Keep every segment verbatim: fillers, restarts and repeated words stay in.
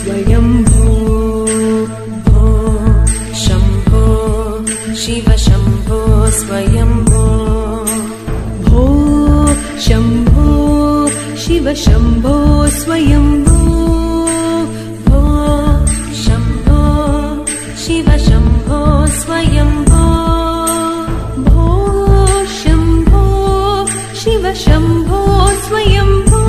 Swayambho Bho Shambho Shiva Shambho Swayambho Bho Shambho Shiva Shambho Swayambho Bho Shambho Shiva Shambho Swayambho Bho Shambho Shiva Shambho Swayambho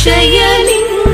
Shayali.